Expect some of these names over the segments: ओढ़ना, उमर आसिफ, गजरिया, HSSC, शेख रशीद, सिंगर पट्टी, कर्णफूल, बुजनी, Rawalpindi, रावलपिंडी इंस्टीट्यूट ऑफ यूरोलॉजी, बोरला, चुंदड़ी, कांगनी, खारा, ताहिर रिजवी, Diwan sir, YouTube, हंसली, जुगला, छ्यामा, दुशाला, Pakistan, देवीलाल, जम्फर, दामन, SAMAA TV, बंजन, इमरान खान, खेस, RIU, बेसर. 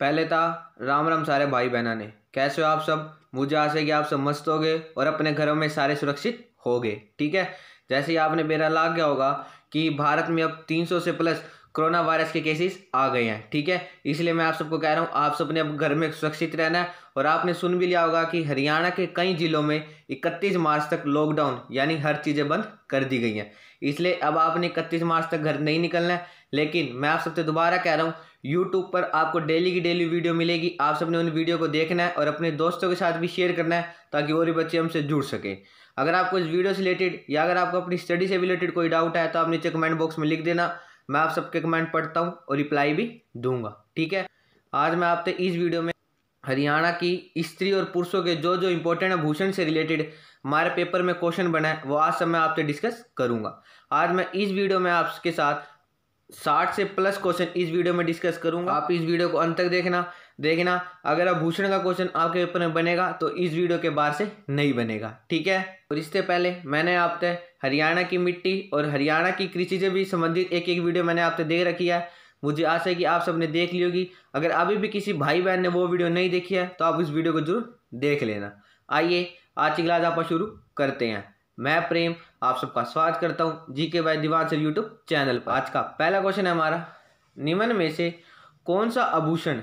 पहले था राम राम सारे भाई बहना ने, कैसे हो आप सब। मुझे आशा है कि आप सब मस्त हो गए और अपने घरों में सारे सुरक्षित हो गए। ठीक है, जैसे ही आपने बेरा लाग गया होगा कि भारत में अब 300 से प्लस कोरोना वायरस के केसेस आ गए हैं। ठीक है, इसलिए मैं आप सबको कह रहा हूँ आप सब ने अब घर में सुरक्षित रहना है। और आपने सुन भी लिया होगा कि हरियाणा के कई जिलों में 31 मार्च तक लॉकडाउन यानी हर चीज़ें बंद कर दी गई हैं, इसलिए अब आपने 31 मार्च तक घर नहीं निकलना है। लेकिन मैं आप सबसे दोबारा कह रहा हूँ, यूट्यूब पर आपको डेली की डेली वीडियो मिलेगी, आप सबने उन वीडियो को देखना है और अपने दोस्तों के साथ भी शेयर करना है ताकि और भी बच्चे हमसे जुड़ सके। अगर आपको इस वीडियो से रिलेटेड या अगर आपको अपनी स्टडी से रिलेटेड कोई डाउट है तो आप नीचे कमेंट बॉक्स में लिख देना, मैं आप सबके कमेंट पढ़ता हूँ और रिप्लाई भी दूंगा। ठीक है, आज मैं आपसे इस वीडियो में हरियाणा की स्त्री और पुरुषों के जो जो इम्पोर्टेंट आभूषण से रिलेटेड हमारे पेपर में क्वेश्चन बना है वो आज सब मैं आपसे डिस्कस करूँगा। आज मैं इस वीडियो में आपके साथ 60 से प्लस क्वेश्चन इस वीडियो में डिस्कस करूंगा। आप इस वीडियो को अंत तक देखना। अगर आभूषण का क्वेश्चन आपके पेपर में बनेगा तो इस वीडियो के बाहर से नहीं बनेगा। ठीक है, और इससे पहले मैंने आपसे हरियाणा की मिट्टी और हरियाणा की कृषि से भी संबंधित एक एक वीडियो मैंने आपसे दे रखी है, मुझे आशा है कि आप सबने देख ली होगी। अगर अभी भी किसी भाई बहन ने वो वीडियो नहीं देखी है तो आप इस वीडियो को जरूर देख लेना। आइए आज की क्लास आप शुरू करते हैं। मैं प्रेम आप सबका स्वागत करता हूं GK by Diwan sir YouTube channel पर। आज का पहला क्वेश्चन है हमारा, निम्न में से कौन सा आभूषण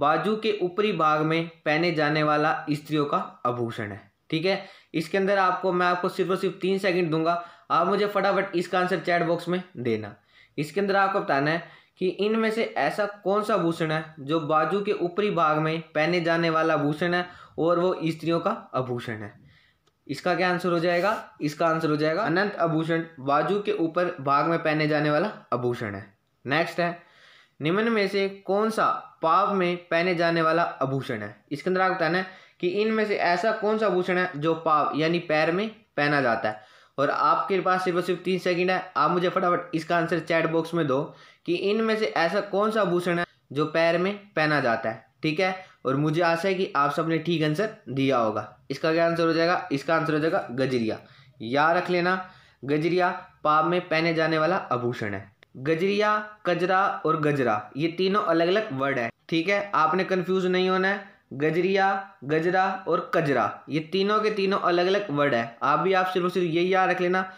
बाजू के ऊपरी भाग में पहने जाने वाला स्त्रियों का आभूषण है। ठीक है, इसके अंदर मैं आपको सिर्फ और सिर्फ 3 सेकंड दूंगा, आप मुझे फटाफट इसका आंसर चैट बॉक्स में देना। इसके अंदर आपको बताना है कि इनमें से ऐसा कौन सा आभूषण है जो बाजू के ऊपरी भाग में पहने जाने वाला आभूषण है और वो स्त्रियों का आभूषण है। इसका क्या आंसर हो जाएगा? इसका आंसर हो जाएगा अनंत आभूषण बाजू के ऊपर भाग में पहने जाने वाला आभूषण है। नेक्स्ट है, निम्न में से कौन सा पाँव में पहने जाने वाला आभूषण है। इसके अंदर आपको बताना है कि इनमें से ऐसा कौन सा आभूषण है जो पाँव यानी पैर में पहना जाता है। और आपके पास सिर्फ 3 सेकंड है, आप मुझे फटाफट इसका आंसर चैट बॉक्स में दो कि इनमें से ऐसा कौन सा आभूषण है जो पैर में पहना जाता है। ठीक है, और मुझे आशा है कि आप सबने ठीक आंसर दिया होगा। इसका क्या आंसर हो जाएगा? इसका आंसर हो जाएगा गजरिया। याद रख लेना, गजरिया पाँव में पहने जाने वाला आभूषण है। गजरिया, कजरा और गजरा ये तीनों अलग अलग वर्ड है। ठीक है, आपने कंफ्यूज नहीं होना है। गजरिया, गजरा और कजरा ये तीनों के तीनों अलग अलग वर्ड है। आप सिर्फ ये याद रख लेना,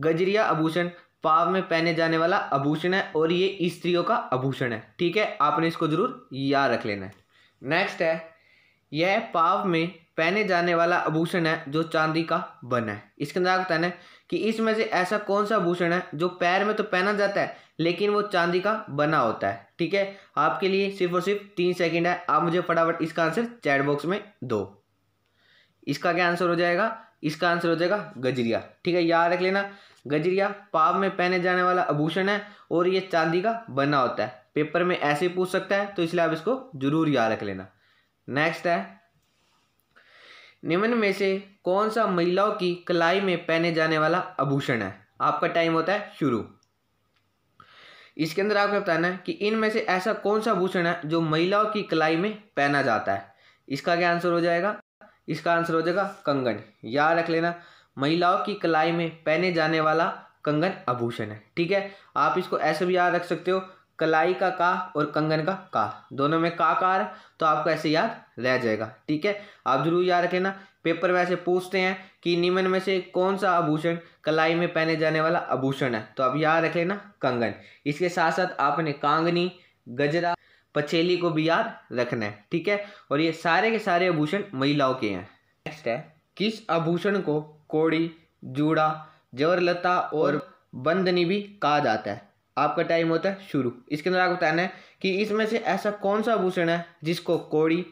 गजरिया आभूषण पाँव में पहने जाने वाला आभूषण है और ये स्त्रियों का आभूषण है। ठीक है, आपने इसको जरूर याद रख लेना है। नेक्स्ट है, यह पाँव में पहने जाने वाला आभूषण है जो चांदी का बना है। इसके अंदर आपको बताना है कि इसमें से ऐसा कौन सा आभूषण है जो पैर में तो पहना जाता है लेकिन वो चांदी का बना होता है। ठीक है, आपके लिए सिर्फ और सिर्फ 3 सेकंड है, आप मुझे फटाफट इसका आंसर चैट बॉक्स में दो। इसका क्या आंसर हो जाएगा? इसका आंसर हो जाएगा गजरिया। ठीक है, याद रख लेना, गजरिया पाँव में पहने जाने वाला आभूषण है और ये चांदी का बना होता है। पेपर में ऐसे पूछ सकता है तो इसलिए आप इसको जरूर याद रख लेना। नेक्स्ट है, निम्न में से कौन सा महिलाओं की कलाई में पहने जाने वाला आभूषण है। आपका टाइम होता है शुरू। इसके अंदर आपको बताना है कि इनमें से ऐसा कौन सा आभूषण है जो महिलाओं की कलाई में पहना जाता है। इसका क्या आंसर हो जाएगा? इसका आंसर हो जाएगा कंगन। याद रख लेना, महिलाओं की कलाई में पहने जाने वाला कंगन आभूषण है। ठीक है, आप इसको ऐसे भी याद रख सकते हो, कलाई का का और कंगन का का, दोनों में का कार, तो आपको ऐसे याद रह जाएगा। ठीक है, आप जरूर याद रखें ना, पेपर में ऐसे पूछते हैं कि निम्न में से कौन सा आभूषण कलाई में पहने जाने वाला आभूषण है, तो आप याद रख लेना कंगन। इसके साथ साथ आपने कांगनी, गजरा, पछेली को भी याद रखना है। ठीक है, और ये सारे के सारे आभूषण महिलाओं के हैं। नेक्स्ट है, किस आभूषण को कोड़ी, जूड़ा, जवरलता और बंधनी भी कहा जाता है। आपका टाइम होता है शुरू। इसके अंदर आपको बताना है कि इसमें से ऐसा कौन सा आभूषण है जिसको कोड़ी,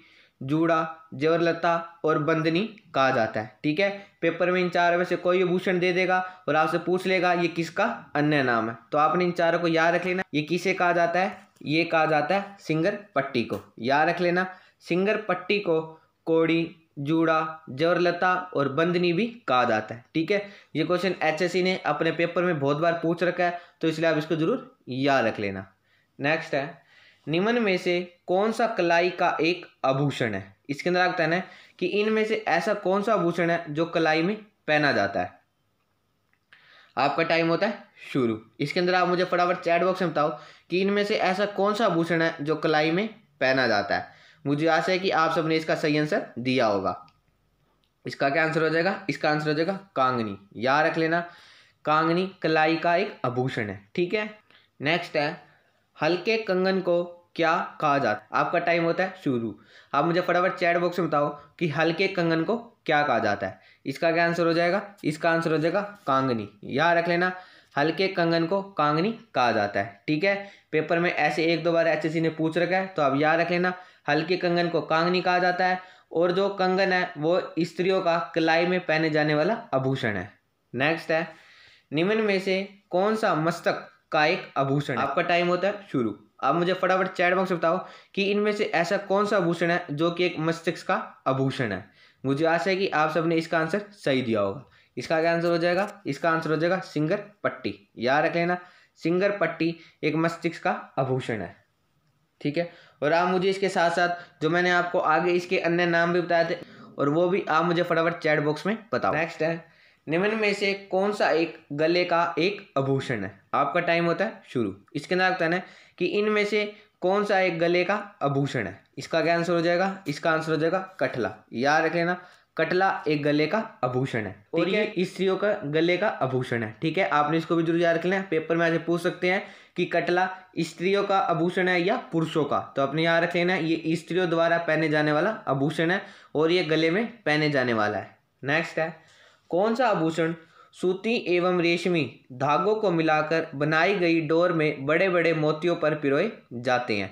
जूड़ा, जवरलता और बंधनी कहा जाता है। ठीक है, पेपर में इन चारों में से कोई आभूषण दे देगा और आपसे पूछ लेगा ये किसका अन्य नाम है, तो आपने इन चारों को याद रख लेना। ये किसे कहा जाता है? ये कहा जाता है सिंगर पट्टी को। याद रख लेना, सिंगर पट्टी को कोड़ी, जूड़ा, जवरलता और बंधनी भी कहा जाता है। ठीक है, ये क्वेश्चन एचएससी ने अपने पेपर में बहुत बार पूछ रखा है तो इसलिए आप इसको जरूर याद रख लेना। नेक्स्ट है, निम्न में से कौन सा कलाई का एक आभूषण है। इसके अंदर आपको बताना है कि इनमें से ऐसा कौन सा आभूषण है जो कलाई में पहना जाता है। आपका टाइम होता है शुरू। इसके अंदर आप मुझे फटाफट चैट बॉक्स में बताओ कि इनमें से ऐसा कौन सा आभूषण है जो कलाई में पहना जाता है। मुझे आशा है कि आप सबने इसका सही आंसर दिया होगा। इसका क्या आंसर हो जाएगा? इसका आंसर हो जाएगा कांगनी। याद रख लेना, कांगनी कलाई का एक आभूषण है। ठीक है, नेक्स्ट है हल्के कंगन को क्या कहा जाता है? आपका टाइम होता है शुरू। आप मुझे फटाफट चैट बॉक्स में बताओ कि हल्के कंगन को क्या कहा जाता है। इसका क्या आंसर हो जाएगा? इसका आंसर हो जाएगा कांगनी। याद रख लेना, हल्के कंगन को कांगनी कहा जाता है। ठीक है, पेपर में ऐसे एक दो बार HSSC ने पूछ रखा है, तो आप याद रख लेना हल्के कंगन को कांगनी कहा जाता है, और जो कंगन है वो स्त्रियों का कलाई में पहने जाने वाला आभूषण है। नेक्स्ट है निम्न में से कौन सा मस्तक का एक आभूषण है? आपका टाइम होता है शुरू। आप मुझे फटाफट चैट बॉक्स बताओ कि इनमें से ऐसा कौन सा आभूषण है जो कि एक मस्तिष्क का आभूषण है। मुझे आशा है कि आप सबने इसका आंसर सही दिया होगा। इसका क्या आंसर हो जाएगा? इसका आंसर हो जाएगा सिंगर पट्टी। याद रख लेना, सिंगर पट्टी एक मस्तिष्क का आभूषण है। ठीक है, और आप मुझे इसके साथ साथ जो मैंने आपको आगे इसके अन्य नाम भी बताए थे, और वो भी आप मुझे फटाफट चैट बॉक्स में बताओ। नेक्स्ट है निम्न में से कौन सा एक गले का एक आभूषण है? आपका टाइम होता है शुरू। इसके अंदर बताना है कि इनमें से कौन सा एक गले का आभूषण है। इसका क्या आंसर हो जाएगा? इसका आंसर हो जाएगा कटला। याद रख लेना, कटला एक गले का आभूषण है, और ये स्त्रियों का गले का आभूषण है। ठीक है, आपने इसको भी जरूर याद रख लेना। पेपर में ऐसे पूछ सकते हैं कि कटला स्त्रियों का आभूषण है या पुरुषों का, तो आपने याद रख लेना ये स्त्रियों द्वारा पहने जाने वाला आभूषण है, और ये गले में पहने जाने वाला है। नेक्स्ट है कौन सा आभूषण सूती एवं रेशमी धागों को मिलाकर बनाई गई डोर में बड़े बड़े मोतियों पर पिरोए जाते हैं?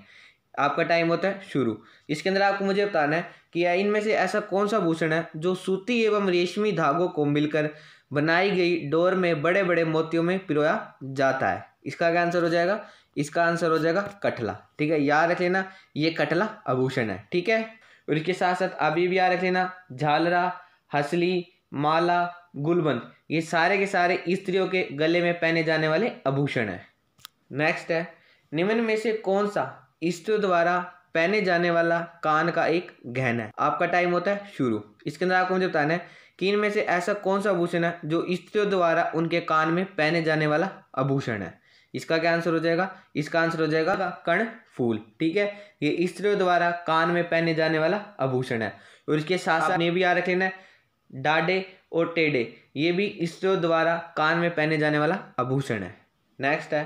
आपका टाइम होता है शुरू। इसके अंदर आपको मुझे बताना है कि इनमें से ऐसा कौन सा आभूषण है जो सूती एवं रेशमी धागों को मिलकर बनाई गई डोर में बड़े बड़े मोतियों में पिरोया जाता है। इसका क्या आंसर हो जाएगा? इसका आंसर हो जाएगा कटला। ठीक है, याद रख लेना ये कटला आभूषण है। ठीक है, और इसके साथ साथ आप ये भी याद रख लेना झालरा, हसली, माला, गुलबंद ये सारे के सारे स्त्रियों के गले में पहने जाने वाले आभूषण है। नेक्स्ट है निम्न में से कौन सा स्त्रियों द्वारा पहने जाने वाला कान का एक गहना है? आपका टाइम होता है शुरू। इसके अंदर आपको मुझे बताना है कि इनमें से ऐसा कौन सा आभूषण है जो स्त्रियों द्वारा उनके कान में पहने जाने वाला आभूषण है। इसका क्या आंसर हो जाएगा? इसका आंसर हो जाएगा कर्णफूल। ठीक है, ये स्त्रियों द्वारा कान में पहने जाने वाला आभूषण है, और इसके साथ साथ ये भी याद रख लेना है डाढ़े और टेढ़े ये भी स्त्रियों द्वारा कान में पहने जाने वाला आभूषण है। नेक्स्ट है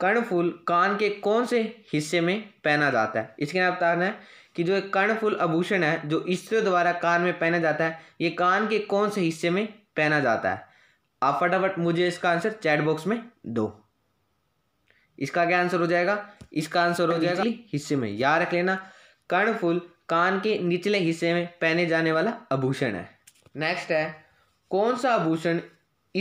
कर्णफूल कान के कौन से हिस्से में पहना जाता है? इसके नाम बताना है कि जो कर्णफूल आभूषण है जो स्त्रियों द्वारा कान में पहना जाता है, ये कान के कौन से हिस्से में पहना जाता है? आप फटाफट मुझे इसका आंसर चैट बॉक्स में दो। इसका क्या आंसर हो जाएगा? इसका आंसर हो जाएगा हिस्से में। याद रख लेना कर्णफूल कान के निचले हिस्से में पहने जाने वाला आभूषण है। नेक्स्ट है कौन सा आभूषण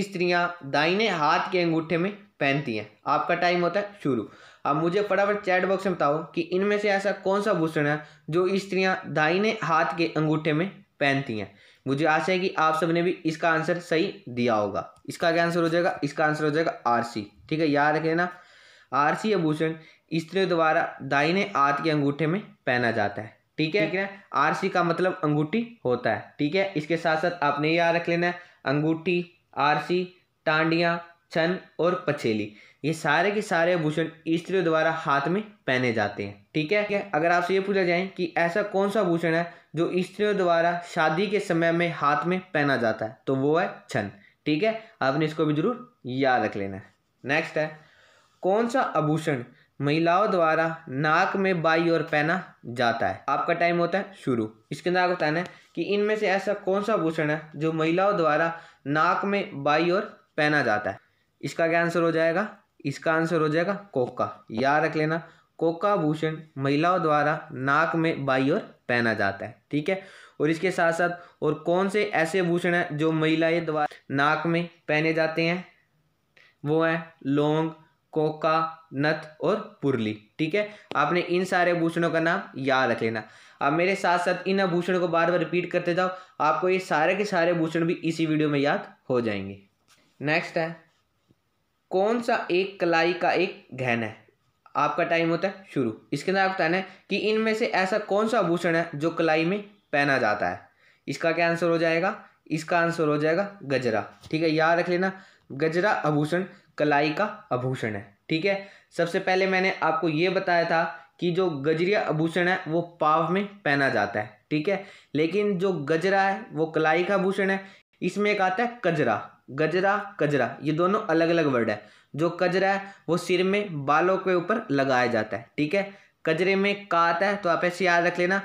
स्त्रियां दाहिने हाथ के अंगूठे में पहनती हैं? आपका टाइम होता है शुरू। अब मुझे फटाफट चैट बॉक्स में बताओ कि इनमें से ऐसा कौन सा आभूषण है जो स्त्रियां दाहिने हाथ के अंगूठे में पहनती हैं। मुझे आशा है कि आप सबने भी इसका आंसर सही दिया होगा। इसका क्या आंसर हो जाएगा? इसका आंसर हो जाएगा आरसी। ठीक है, याद रखना आरसी आभूषण स्त्रियों द्वारा दाहिने हाथ के अंगूठे में पहना जाता है। ठीक है, आरसी का मतलब अंगूठी होता है। ठीक है, इसके साथ साथ आपने याद रख लेना है अंगूठी, आरसी, टांडियाँ, छन और पछेली ये सारे के सारे आभूषण स्त्रियों द्वारा हाथ में पहने जाते हैं। ठीक है, अगर आपसे ये पूछा जाए कि ऐसा कौन सा आभूषण है जो स्त्रियों द्वारा शादी के समय में हाथ में पहना जाता है, तो वो है छन। ठीक है, आपने इसको भी जरूर याद रख लेना है। नेक्स्ट है कौन सा आभूषण महिलाओं द्वारा नाक में बाई और पहना जाता है? आपका टाइम होता है शुरू। इसके अंदर आपको बताना है कि इनमें से ऐसा कौन सा आभूषण है जो महिलाओं द्वारा नाक में बाई और पहना जाता है। इसका क्या आंसर हो जाएगा? इसका आंसर हो जाएगा कोका। याद रख लेना कोका आभूषण महिलाओं द्वारा नाक में बाई और पहना जाता है। ठीक है, और इसके साथ साथ और कौन से ऐसे आभूषण हैं जो महिलाएं द्वारा नाक में पहने जाते हैं? वो हैं लौंग, कोका, नथ और पुरली। ठीक है, आपने इन सारे आभूषणों का नाम याद रख लेना। अब मेरे साथ साथ इन आभूषणों को बार बार रिपीट करते जाओ, आपको ये सारे के सारे आभूषण भी इसी वीडियो में याद हो जाएंगे। नेक्स्ट है कौन सा एक कलाई का एक गहना है? आपका टाइम होता है शुरू। इसके अंदर आपको बताना है कि इनमें से ऐसा कौन सा आभूषण है जो कलाई में पहना जाता है। इसका क्या आंसर हो जाएगा? इसका आंसर हो जाएगा गजरा। ठीक है, याद रख लेना गजरा आभूषण कलाई का आभूषण है। ठीक है, सबसे पहले मैंने आपको ये बताया था कि जो गजरिया आभूषण है वो पाव में पहना जाता है, ठीक है। लेकिन जो गजरा है वो कलाई का आभूषण है, इसमें एक आता है कजरा, गजरा कजरा, ये दोनों अलग अलग वर्ड है। जो कजरा है वो सिर में बालों के ऊपर लगाया जाता है, ठीक है। कजरे में का आता है तो आप ऐसे याद रख लेना,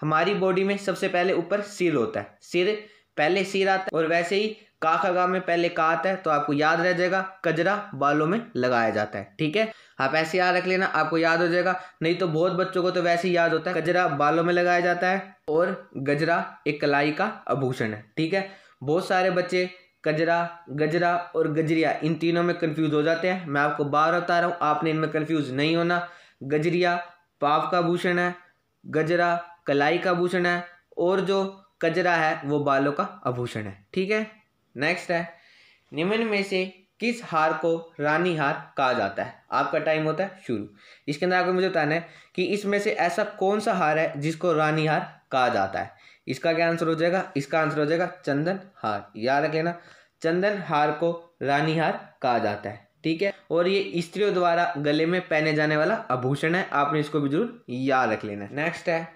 हमारी बॉडी में सबसे पहले ऊपर सिर होता है, सिर पहले सिर आता है, और वैसे ही का खगा में पहले का आता है, तो आपको याद रह जाएगा कजरा बालों में लगाया जाता है, ठीक है। आप ऐसे याद रख लेना, आपको याद हो जाएगा, नहीं तो बहुत बच्चों को तो वैसे ही याद होता है। कजरा बालों में लगाया जाता है और गजरा एक कलाई का आभूषण है, ठीक है। बहुत सारे बच्चे कजरा, गजरा और गजरिया इन तीनों में कंफ्यूज हो जाते हैं। मैं आपको बार बता रहा हूँ, आपने इनमें कंफ्यूज नहीं होना। गजरिया पाव का आभूषण है, गजरा कलाई का आभूषण है, और जो कजरा है वो बालों का आभूषण है, ठीक है। नेक्स्ट है, निम्न में से किस हार को रानी हार कहा जाता है। आपका टाइम होता है शुरू। इसके अंदर आपको मुझे बताना है कि इसमें से ऐसा कौन सा हार है जिसको रानी हार कहा जाता है। इसका क्या आंसर हो जाएगा, इसका आंसर हो जाएगा चंदन हार। याद रख लेना, चंदन हार को रानी हार कहा जाता है, ठीक है। और ये स्त्रियों द्वारा गले में पहने जाने वाला आभूषण है, आपने इसको भी जरूर याद रख लेना। नेक्स्ट है,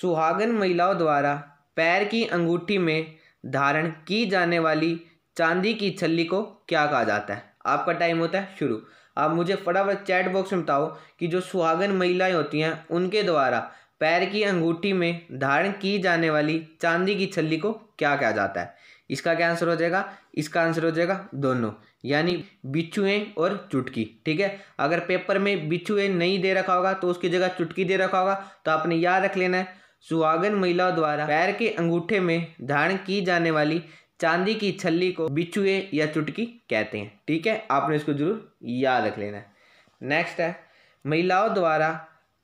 सुहागन महिलाओं द्वारा पैर की अंगूठी में धारण की जाने वाली चांदी की छल्ली को क्या कहा जाता है। आपका टाइम होता है शुरू। आप मुझे फटाफट चैट बॉक्स में बताओ कि जो सुहागन महिलाएं होती हैं उनके द्वारा पैर की अंगूठी में धारण की जाने वाली चांदी की छल्ली को क्या कहा जाता है। इसका क्या आंसर हो जाएगा, इसका आंसर हो जाएगा दोनों, यानी बिच्छुए और चुटकी, ठीक है। अगर पेपर में बिच्छुए नहीं दे रखा होगा तो उसकी जगह चुटकी दे रखा होगा, तो आपने याद रख लेना है, सुहागन महिलाओं द्वारा पैर के अंगूठे में धारण की जाने वाली चांदी की छल्ली को बिच्छुए या चुटकी कहते हैं, ठीक है। आपने इसको जरूर याद रख लेना है। नेक्स्ट है, महिलाओं द्वारा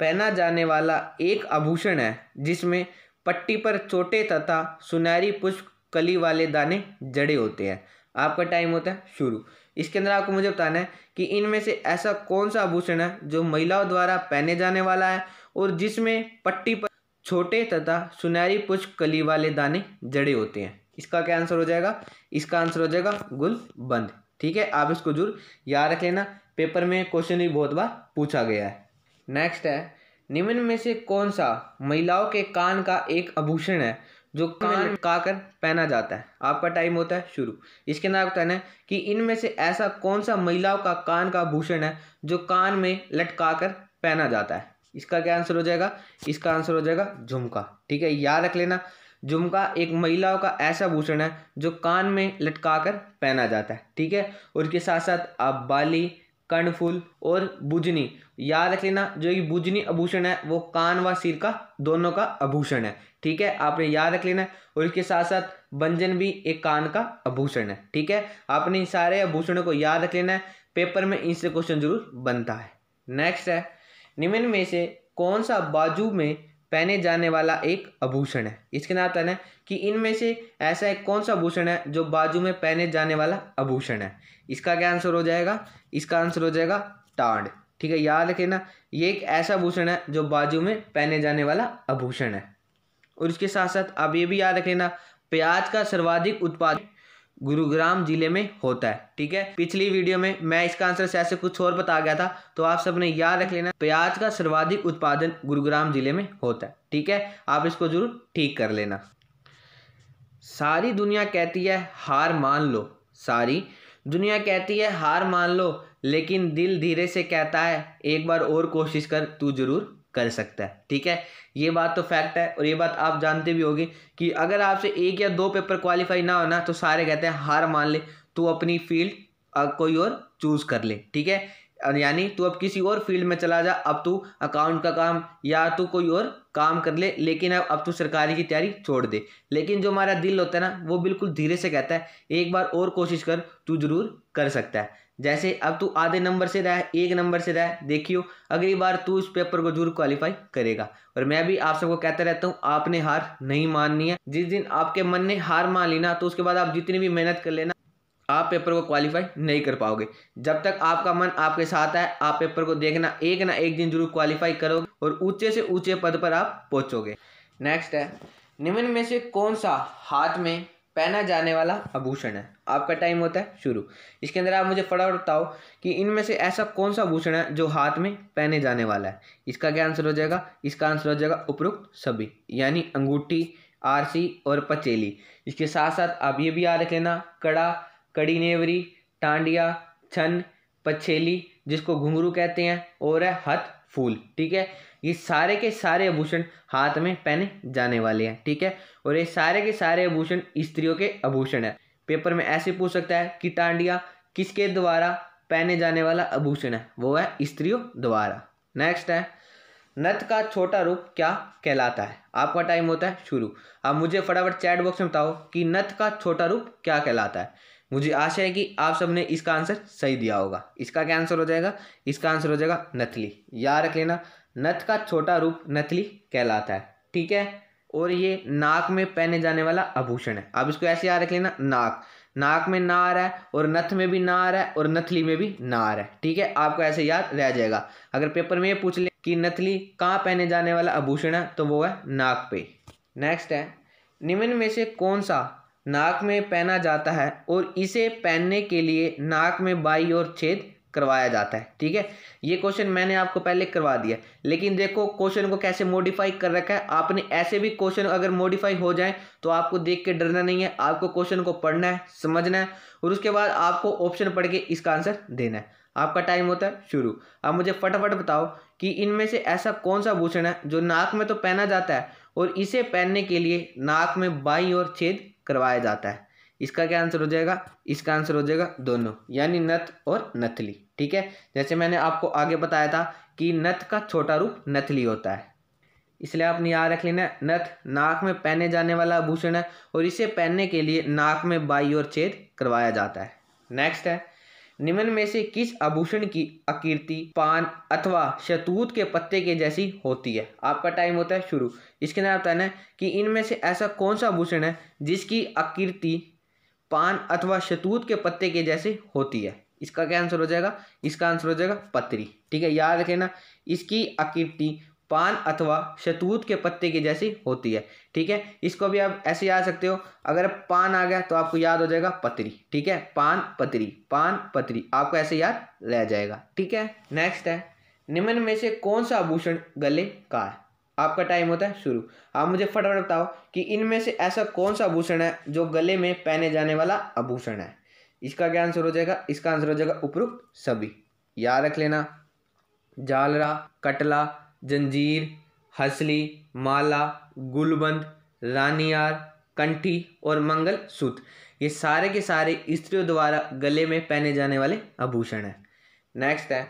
पहना जाने वाला एक आभूषण है जिसमें पट्टी पर छोटे तथा सुनहरी पुष्प कली वाले दाने जड़े होते हैं। आपका टाइम होता है शुरू। इसके अंदर आपको मुझे बताना है कि इनमें से ऐसा कौन सा आभूषण है जो महिलाओं द्वारा पहने जाने वाला है और जिसमें पट्टी पर छोटे तथा सुनहरी पुष्प कली वाले दाने जड़े होते हैं। इसका क्या आंसर हो जाएगा, इसका आंसर हो जाएगा गुलबंद, ठीक है। आप इसको जरूर याद रख लेना, पेपर में क्वेश्चन भी बहुत बार पूछा गया है। नेक्स्ट है, निम्न में से कौन सा महिलाओं के कान का एक आभूषण है जो कान का कर पहना जाता है। आपका टाइम होता है शुरू। इसके अंदर आपको कहना है कि इनमें से ऐसा कौन सा महिलाओं का कान का आभूषण है जो कान में लटका कर पहना जाता है। इसका क्या आंसर हो जाएगा, इसका आंसर हो जाएगा झुमका, ठीक है। याद रख लेना, झुमका एक महिलाओं का ऐसा आभूषण है जो कान में लटका कर पहना जाता है, ठीक है। और इसके साथ साथ आप बाली, कर्णफूल और बुजनी याद रख लेना। जो ये बुजनी आभूषण है वो कान व सिर का दोनों का आभूषण है, ठीक है। आपने याद रख लेना है। और इसके साथ साथ बंजन भी एक कान का आभूषण है, ठीक है। आपने इन सारे आभूषणों को याद रख लेना है, पेपर में इनसे क्वेश्चन जरूर बनता है। नेक्स्ट है, निम्न में से कौन सा बाजू में पहने जाने वाला एक आभूषण है। इसके नाम बताना है कि इनमें से ऐसा एक कौन सा आभूषण है जो बाजू में पहने जाने वाला आभूषण है। इसका क्या आंसर हो जाएगा, इसका आंसर हो जाएगा टांड, ठीक है। याद रखना, ये एक ऐसा आभूषण है जो बाजू में पहने जाने वाला आभूषण है। और इसके साथ साथ आप ये भी याद रखना, प्याज का सर्वाधिक उत्पादन गुरुग्राम जिले में होता है, ठीक है। पिछली वीडियो में मैं इसका आंसर से ऐसे कुछ और बता गया था, तो आप सबने याद रख लेना, प्याज का सर्वाधिक उत्पादन गुरुग्राम जिले में होता है, ठीक है। आप इसको जरूर ठीक कर लेना। सारी दुनिया कहती है हार मान लो, सारी दुनिया कहती है हार मान लो, लेकिन दिल धीरे से कहता है एक बार और कोशिश कर, तू जरूर कर सकता है, ठीक है। ये बात तो फैक्ट है, और ये बात आप जानते भी होगे कि अगर आपसे एक या दो पेपर क्वालिफाई ना होना तो सारे कहते हैं हार मान ले, तू अपनी फील्ड कोई और चूज कर ले, ठीक है। यानी तू अब किसी और फील्ड में चला जा, अब तू अकाउंट का काम या तू कोई और काम कर ले, लेकिन अब तू सरकारी की तैयारी छोड़ दे। लेकिन जो हमारा दिल होता है ना, वो बिल्कुल धीरे से कहता है एक बार और कोशिश कर, तू जरूर कर सकता है। जैसे अब तू आधे नंबर से रहा है, एक नंबर से रहा है, देखियो अगली बार तू इस पेपर को जरूर क्वालिफाई करेगा। और मैं भी आप सबको कहता रहता हूँ, आपने हार नहीं माननी है। जिस दिन आपके मन ने हार मान ली ना, तो उसके बाद आप जितनी भी मेहनत कर लेना, आप पेपर को क्वालिफाई नहीं कर पाओगे। जब तक आपका मन आपके साथ है, आप पेपर को देखना एक ना एक दिन जरूर क्वालिफाई करोगे और ऊंचे से ऊंचे पद पर आप पहुंचोगे। नेक्स्ट है, निम्न में से कौन सा हाथ में पहना जाने वाला आभूषण है। आपका टाइम होता है शुरू। इसके अंदर आप मुझे फटाफट बताओ कि इनमें से ऐसा कौन सा आभूषण है जो हाथ में पहने जाने वाला है। इसका क्या आंसर हो जाएगा? इसका आंसर हो जाएगा उपरोक्त सभी, यानी अंगूठी, आरसी और पचेली। इसके साथ साथ आप ये भी याद रख लेना, कड़ा, कड़ी नेवरी, टांडिया, छन, पचेली जिसको घुंघरू कहते हैं, और है हथ फूल। ठीक है, ये सारे के सारे आभूषण हाथ में पहने जाने वाले हैं। ठीक है, और ये सारे के सारे आभूषण स्त्रियों के आभूषण है। पेपर में ऐसे पूछ सकता है कि टांडिया किसके द्वारा पहने जाने वाला आभूषण है, वो है स्त्रियों द्वारा। नेक्स्ट है, नथ का छोटा रूप क्या कहलाता है। आपका टाइम होता है शुरू। आप मुझे फटाफट चैट बॉक्स में बताओ कि नथ का छोटा रूप क्या कहलाता है। मुझे आशा है कि आप सबने इसका आंसर सही दिया होगा। इसका क्या आंसर हो जाएगा? इसका आंसर हो जाएगा नथली। याद रख लेना, नथ का छोटा रूप नथली कहलाता है। ठीक है, और ये नाक में पहने जाने वाला आभूषण है। आप इसको ऐसे याद रख लेना, नाक, नाक में ना आ रहा है और नथ में भी ना आ रहा है और नथली में भी ना आ रहा है। ठीक है, आपको ऐसे याद रह जाएगा। अगर पेपर में ये पूछ ले कि नथली कहाँ पहने जाने वाला आभूषण है, तो वो है नाक पे। नेक्स्ट है, निम्न में से कौन सा नाक में पहना जाता है और इसे पहनने के लिए नाक में बाई और छेद करवाया जाता है। ठीक है, ये क्वेश्चन मैंने आपको पहले करवा दिया, लेकिन देखो क्वेश्चन को कैसे मॉडिफाई कर रखा है आपने। ऐसे भी क्वेश्चन अगर मॉडिफाई हो जाए तो आपको देख के डरना नहीं है, आपको क्वेश्चन को पढ़ना है, समझना है, और उसके बाद आपको ऑप्शन पढ़ के इसका आंसर देना है। आपका टाइम होता है शुरू। अब मुझे फटाफट बताओ कि इनमें से ऐसा कौन सा आभूषण है जो नाक में तो पहना जाता है और इसे पहनने के लिए नाक में बाई और छेद करवाया जाता है। इसका क्या आंसर हो जाएगा? इसका आंसर हो जाएगा दोनों, यानी नथ और नथली। ठीक है, जैसे मैंने आपको आगे बताया था कि नथ का छोटा रूप नथली होता है, इसलिए आपने याद रख लेना, नथ नाक में पहने जाने वाला आभूषण है और इसे पहनने के लिए नाक में बाई और छेद करवाया जाता है। नेक्स्ट है, निम्न में से किस आभूषण की आकृति पान अथवा शतूत के पत्ते के जैसी होती है। आपका टाइम होता है शुरू। इसके अंदर बताना है कि इनमें से ऐसा कौन सा आभूषण है जिसकी आकृति पान अथवा शतूत के पत्ते के जैसी होती है। इसका क्या आंसर हो जाएगा? इसका आंसर हो जाएगा पत्री। ठीक है, याद रखना, इसकी आकृति पान अथवा शतूत के पत्ते की जैसी होती है। ठीक है, इसको भी आप ऐसे याद सकते हो, अगर पान आ गया तो आपको याद हो जाएगा पतरी। ठीक है, पान पतरी, पान पतरी, आपको ऐसे याद रह जाएगा। ठीक है, नेक्स्ट है, निम्न में से कौन सा आभूषण गले का है। आपका टाइम होता है शुरू। आप मुझे फटाफट बताओ कि इनमें से ऐसा कौन सा आभूषण है जो गले में पहने जाने वाला आभूषण है। इसका क्या आंसर हो जाएगा? इसका आंसर हो जाएगा उपरोक्त सभी। याद रख लेना, झालरा, कटला, जंजीर, हंसली, माला, गुलबंद, रानियार, कंठी और मंगल सूत्र, ये सारे के सारे स्त्रियों द्वारा गले में पहने जाने वाले आभूषण हैं। नेक्स्ट है,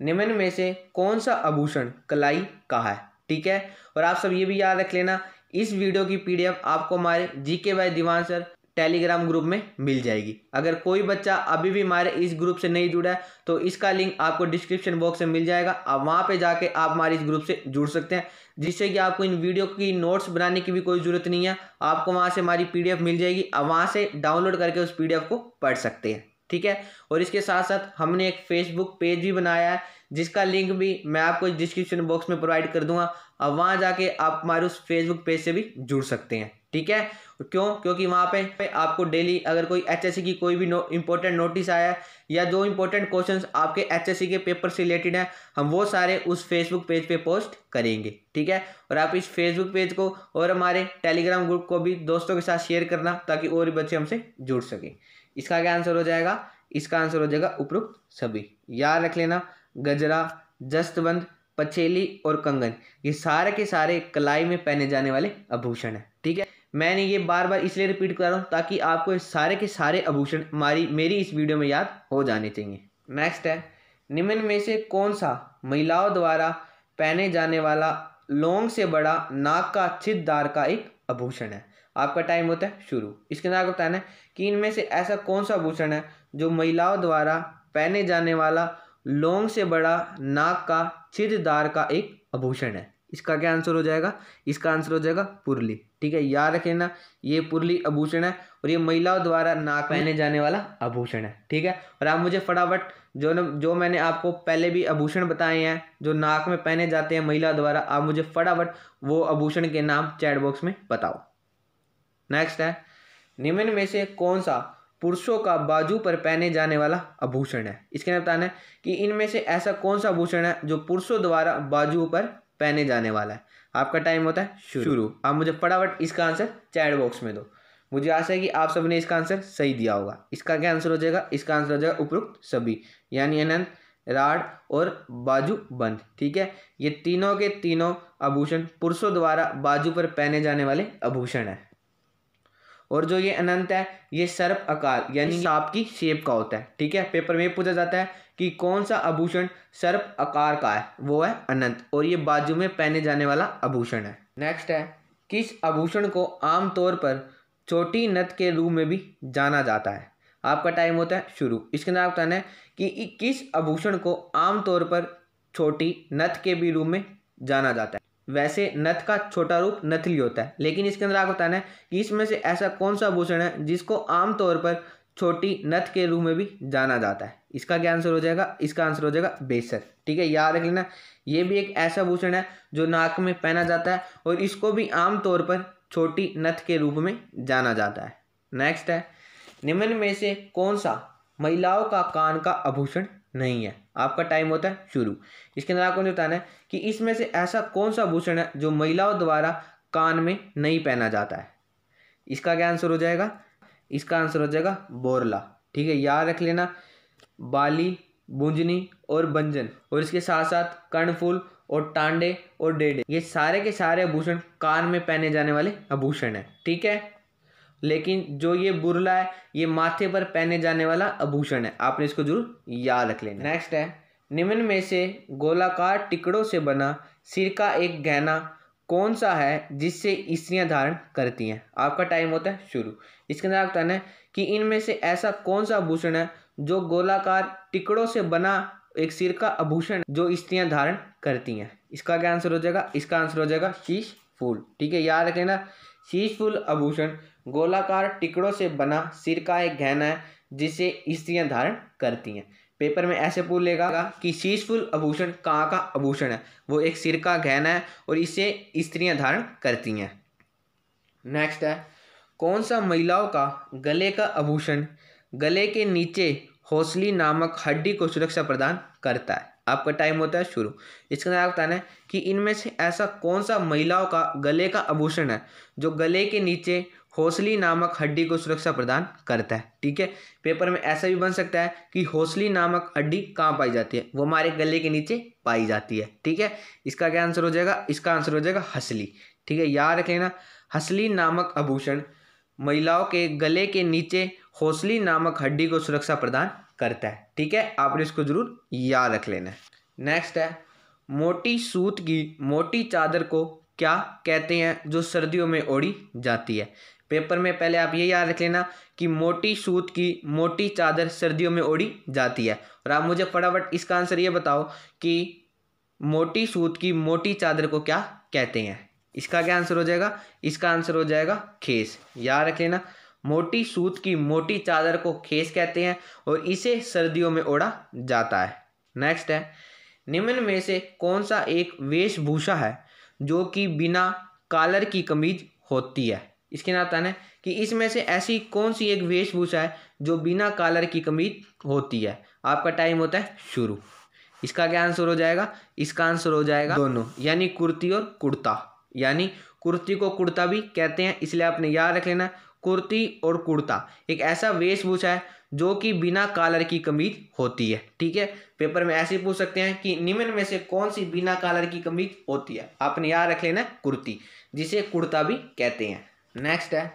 निम्न में से कौन सा आभूषण कलाई का है। ठीक है, और आप सब ये भी याद रख लेना, इस वीडियो की PDF आपको हमारे GK by Diwan sir Telegram group में मिल जाएगी। अगर कोई बच्चा अभी भी हमारे इस ग्रुप से नहीं जुड़ा है तो इसका लिंक आपको डिस्क्रिप्शन बॉक्स में मिल जाएगा। आप वहाँ पे जाके आप हमारे इस ग्रुप से जुड़ सकते हैं, जिससे कि आपको इन वीडियो की नोट्स बनाने की भी कोई ज़रूरत नहीं है। आपको वहाँ से हमारी PDF मिल जाएगी, आप वहाँ से डाउनलोड करके उस PDF को पढ़ सकते हैं। ठीक है, और इसके साथ साथ हमने एक फेसबुक पेज भी बनाया है, जिसका लिंक भी मैं आपको डिस्क्रिप्शन बॉक्स में प्रोवाइड कर दूंगा। अब वहाँ जाके आप हमारे उस फेसबुक पेज से भी जुड़ सकते हैं। ठीक है, क्यों? क्योंकि वहाँ पे आपको डेली अगर कोई HSSC की कोई भी इंपॉर्टेंट नोटिस आया है या जो इंपॉर्टेंट क्वेश्चंस आपके HSSC के पेपर से रिलेटेड हैं, हम वो सारे उस फेसबुक पेज पे पोस्ट करेंगे। ठीक है, और आप इस फेसबुक पेज को और हमारे टेलीग्राम ग्रुप को भी दोस्तों के साथ शेयर करना, ताकि और भी बच्चे हमसे जुड़ सकें। इसका क्या आंसर हो जाएगा? इसका आंसर हो जाएगा उपरोक्त सभी। याद रख लेना, गजरा, दस्तबंद, पछेली और कंगन, ये सारे के सारे कलाई में पहने जाने वाले आभूषण हैं। ठीक है, मैंने ये बार बार इसलिए रिपीट कर रहा हूँ ताकि आपको ये सारे के सारे आभूषण मेरी इस वीडियो में याद हो जाने चाहिए। नेक्स्ट है, निम्न में से कौन सा महिलाओं द्वारा पहने जाने वाला लौंग से बड़ा नाक का छिद्रदार का एक आभूषण है। आपका टाइम होता है शुरू। इसके अंदर आपको बताना है कि इनमें से ऐसा कौन सा आभूषण है जो महिलाओं द्वारा पहने जाने वाला लौंग से बड़ा नाक का छिद्रदार का एक आभूषण है। इसका क्या आंसर हो जाएगा? इसका आंसर हो जाएगा पुरली। ठीक है, याद रखना, ये पुरली आभूषण है और ये महिलाओं द्वारा नाक पहने जाने वाला आभूषण है। ठीक है, और आप मुझे फटाफट जो मैंने आपको पहले भी आभूषण बताए हैं जो नाक में पहने जाते हैं महिला द्वारा, आप मुझे फटाफट वो आभूषण के नाम चैट बॉक्स में बताओ। नेक्स्ट है, निम्न में से कौन सा पुरुषों का बाजू पर पहने जाने वाला आभूषण है? इसके लिए बताना है कि इनमें से ऐसा कौन सा आभूषण है जो पुरुषों द्वारा बाजू पर पहने जाने वाला है। आपका टाइम होता है शुरू। आप मुझे फटाफट इसका आंसर चैट बॉक्स में दो। मुझे आशा है कि आप सबने इसका आंसर सही दिया होगा। इसका क्या आंसर हो जाएगा? इसका आंसर हो जाएगा उपरोक्त सभी, यानी अनंत, राड और बाजू बंद। ठीक है, ये तीनों के तीनों आभूषण पुरुषों द्वारा बाजू पर पहने जाने वाले आभूषण है। और जो ये अनंत है ये सर्प आकार यानी सांप की शेप का होता है। ठीक है, पेपर में पूछा जाता है कि कौन सा आभूषण सर्प आकार का है, वो है अनंत और ये बाजू में पहने जाने वाला आभूषण है। नेक्स्ट है, किस आभूषण को आमतौर पर छोटी नथ के रूप में भी जाना जाता है? आपका टाइम होता है शुरू। इसके अंदर बताना है कि किस आभूषण को आमतौर पर छोटी नथ के भी रूप में जाना जाता है। वैसे नथ का छोटा रूप नथली होता है, लेकिन इसके अंदर आपको बताना है कि इसमें से ऐसा कौन सा आभूषण है जिसको आमतौर पर छोटी नथ के रूप में भी जाना जाता है। इसका क्या आंसर हो जाएगा? इसका आंसर हो जाएगा बेसर। ठीक है, याद रख लेना, ये भी एक ऐसा आभूषण है जो नाक में पहना जाता है और इसको भी आमतौर पर छोटी नथ के रूप में जाना जाता है। नेक्स्ट है, निम्न में से कौन सा महिलाओं का कान का आभूषण नहीं है? आपका टाइम होता है शुरू। इसके अंदर आपको बताना है कि इसमें से ऐसा कौन सा आभूषण है जो महिलाओं द्वारा कान में नहीं पहना जाता है। इसका क्या आंसर हो जाएगा? इसका आंसर हो जाएगा बोरला। ठीक है, याद रख लेना, बाली, बूंजनी और बंजन और इसके साथ साथ कर्णफूल और टांडे और डेडे, ये सारे के सारे आभूषण कान में पहने जाने वाले आभूषण हैं। ठीक है, लेकिन जो ये बुरला है ये माथे पर पहने जाने वाला आभूषण है। आपने इसको जरूर याद रख लेना। नेक्स्ट है, निम्न में से गोलाकार टिकड़ों से बना सिर का एक गहना कौन सा है जिससे स्त्रियां धारण करती हैं? आपका टाइम होता है शुरू। इसके अंदर आपको बताना है कि इनमें से ऐसा कौन सा आभूषण है जो गोलाकार टिकड़ों से बना एक सिर का आभूषण जो स्त्रियां धारण करती हैं। इसका क्या आंसर हो जाएगा? इसका आंसर हो जाएगा शीश फूल। ठीक है, याद रखें ना, शीश फूल आभूषण गोलाकार टिकड़ों से बना सिर का एक गहना है जिसे स्त्रियां धारण करती हैं। पेपर में ऐसे पूछ लेगा कि शीश फूल आभूषण कहाँ का आभूषण है? वो एक सिर का गहना है और इसे स्त्रियां धारण करती हैं। नेक्स्ट है, कौन सा महिलाओं का गले का आभूषण गले के नीचे हौसली नामक हड्डी को सुरक्षा प्रदान करता है? आपका टाइम होता है शुरू। इसके अंदर आपको बताना है कि इनमें से ऐसा कौन सा महिलाओं का गले का आभूषण है जो गले के नीचे हौसली नामक हड्डी को सुरक्षा प्रदान करता है। ठीक है, पेपर में ऐसा भी बन सकता है कि हौसली नामक हड्डी कहाँ पाई जाती है? वो हमारे गले के नीचे पाई जाती है। ठीक है, इसका क्या आंसर हो जाएगा? इसका आंसर हो जाएगा हंसली। ठीक है, याद रख लेना, हंसली नामक आभूषण महिलाओं के गले के नीचे हौसली नामक हड्डी को सुरक्षा प्रदान करता है। ठीक है, आपने इसको जरूर याद रख लेना है। नेक्स्ट है, मोटी सूत की मोटी चादर को क्या कहते हैं जो सर्दियों में ओढ़ी जाती है? पेपर में पहले आप ये याद रख लेना कि मोटी सूत की मोटी चादर सर्दियों में ओढ़ी जाती है और आप मुझे फटाफट इसका आंसर ये बताओ कि मोटी सूत की मोटी चादर को क्या कहते हैं। इसका क्या आंसर हो जाएगा? इसका आंसर हो जाएगा खेस। याद रख लेना, मोटी सूत की मोटी चादर को खेस कहते हैं और इसे सर्दियों में ओढ़ा जाता है। नेक्स्ट है, निम्न में से कौन सा एक वेशभूषा है जो कि बिना कॉलर की कमीज होती है? इसके नाम बताना है कि इसमें से ऐसी कौन सी एक वेशभूषा है जो बिना कॉलर की कमीज होती है। आपका टाइम होता है शुरू। इसका क्या आंसर हो जाएगा? इसका आंसर हो जाएगा दोनों, यानी कुर्ती और कुर्ता, यानी कुर्ती को कुर्ता भी कहते हैं, इसलिए आपने याद रख लेना, कुर्ती और कुर्ता एक ऐसा वेशभूषा है जो कि बिना कॉलर की कमीज होती है। ठीक है, पेपर में ऐसे पूछ सकते हैं कि निम्न में से कौन सी बिना कॉलर की कमीज होती है। आपने याद रख लेना कुर्ती, जिसे कुर्ता भी कहते हैं। नेक्स्ट है,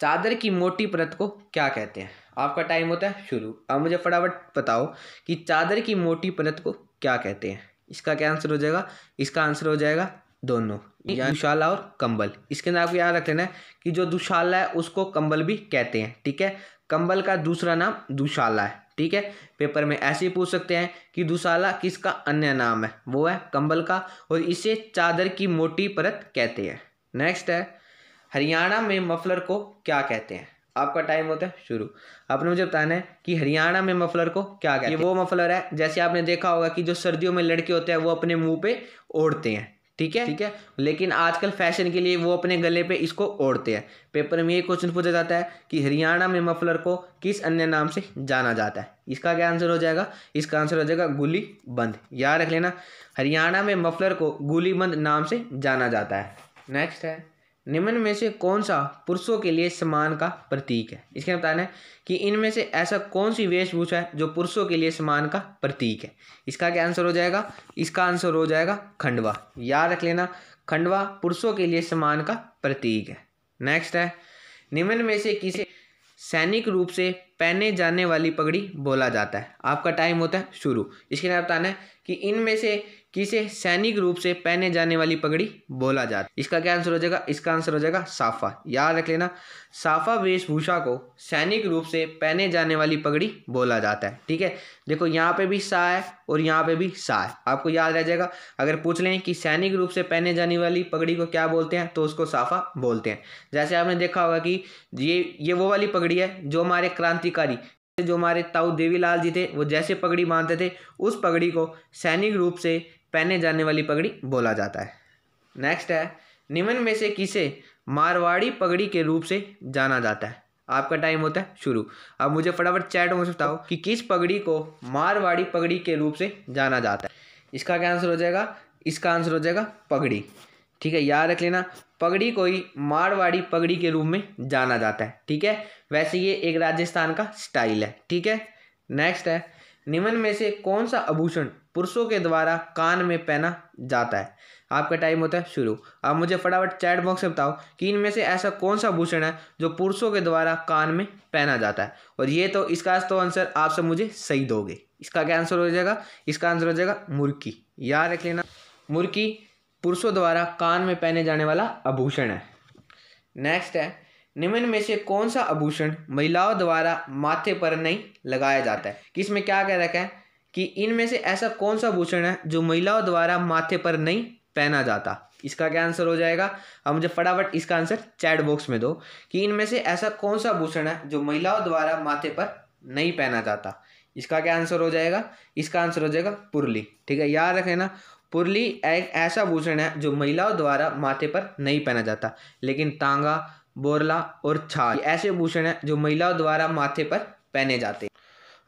चादर की मोटी परत को क्या कहते हैं? आपका टाइम होता है शुरू। अब मुझे फटाफट बताओ कि चादर की मोटी परत को क्या कहते हैं। इसका क्या आंसर हो जाएगा? इसका आंसर हो जाएगा दोनों, दुशाला और कंबल। इसके अंदर आपको याद रख लेना है कि जो दुशाला है उसको कंबल भी कहते हैं। ठीक है, कंबल का दूसरा नाम दुशाला है। ठीक है, पेपर में ऐसे ही पूछ सकते हैं कि दुशाला किसका अन्य नाम है? वो है कंबल का और इसे चादर की मोटी परत कहते हैं। नेक्स्ट है, हरियाणा में मफलर को क्या कहते हैं? आपका टाइम होता है शुरू। आपने मुझे बताना है कि हरियाणा में मफलर को क्या कहते हैं। ये वो मफलर है जैसे आपने देखा होगा कि जो सर्दियों में लड़के होते हैं वो अपने मुंह पे ओढ़ते हैं। ठीक है। लेकिन आजकल फैशन के लिए वो अपने गले पे इसको ओढ़ते हैं। पेपर में ये क्वेश्चन पूछा जाता है कि हरियाणा में मफलर को किस अन्य नाम से जाना जाता है। इसका क्या आंसर हो जाएगा? इसका आंसर हो जाएगा गुली बंद। याद रख लेना, हरियाणा में मफलर को गुली बंद नाम से जाना जाता है। नेक्स्ट है, निम्न में से कौन सा पुरुषों के लिए सम्मान का प्रतीक है। इसके बताना है कि इनमें से ऐसा कौन सी वेशभूषा है जो पुरुषों के लिए सम्मान का प्रतीक है। इसका क्या आंसर हो जाएगा? इसका आंसर हो जाएगा खंडवा। याद रख लेना, खंडवा पुरुषों के लिए सम्मान का प्रतीक है। नेक्स्ट है, निम्न में से किसे सैनिक रूप से पहने जाने वाली पगड़ी बोला जाता है। आपका टाइम होता है शुरू। इसके लिए बताना है कि इनमें से किसे सैनिक रूप से पहने जाने वाली पगड़ी बोला जाता है। इसका क्या आंसर हो जाएगा? इसका आंसर हो जाएगा साफा। याद रख लेना, साफा वेशभूषा को सैनिक रूप से पहने जाने वाली पगड़ी बोला जाता है। ठीक है, देखो यहाँ पे भी सा है और यहाँ पे भी सा है, आपको याद रह जाएगा। अगर पूछ लें कि सैनिक रूप से पहने जाने वाली पगड़ी को क्या बोलते हैं, तो उसको साफा बोलते हैं। जैसे आपने देखा होगा कि ये वो वाली पगड़ी है जो हमारे क्रांतिकारी, जो हमारे ताऊ देवीलाल जी थे, वो जैसे पगड़ी बांधते थे, उस पगड़ी को सैनिक रूप से पहने जाने वाली पगड़ी बोला जाता है। नेक्स्ट है, निम्न में से किसे मारवाड़ी पगड़ी के रूप से जाना जाता है। आपका टाइम होता है शुरू। अब मुझे फटाफट चैट में बताओ कि किस पगड़ी को मारवाड़ी पगड़ी के रूप से जाना जाता है। इसका क्या आंसर हो जाएगा? इसका आंसर हो जाएगा पगड़ी। ठीक है, याद रख लेना, पगड़ी को ही मारवाड़ी पगड़ी के रूप में जाना जाता है। ठीक है, वैसे ये एक राजस्थान का स्टाइल है। ठीक है, नेक्स्ट है, निम्न में से कौन सा आभूषण पुरुषों के द्वारा कान में पहना जाता है। आपका टाइम होता है शुरू। अब मुझे फटाफट चैट बॉक्स में बताओ कि इनमें से ऐसा कौन सा आभूषण है जो पुरुषों के द्वारा कान में पहना जाता है। और ये तो इसका तो आंसर आप सब मुझे सही दोगे। इसका क्या आंसर हो जाएगा? इसका आंसर हो जाएगा मुर्की। याद रख लेना, मुर्की पुरुषों द्वारा कान में पहने जाने वाला आभूषण है। नेक्स्ट है, निम्न में से कौन सा आभूषण महिलाओं द्वारा माथे पर नहीं लगाया जाता है। कि इसमें क्या कह रखा है कि इनमें से ऐसा कौन सा आभूषण है जो महिलाओं द्वारा माथे पर नहीं पहना जाता। इसका क्या आंसर हो जाएगा? अब मुझे फटाफट इसका आंसर चैट बॉक्स में दो कि इनमें से ऐसा कौन सा आभूषण है जो महिलाओं द्वारा माथे पर नहीं पहना जाता। इसका क्या आंसर हो जाएगा? इसका आंसर हो जाएगा पुरली। ठीक है, याद रखें ना, पुरली एक ऐसा आभूषण है जो महिलाओं द्वारा माथे पर नहीं पहना जाता। लेकिन तांगा, बोरला और छाल ऐसे आभूषण हैं जो महिलाओं द्वारा माथे पर पहने जाते हैं।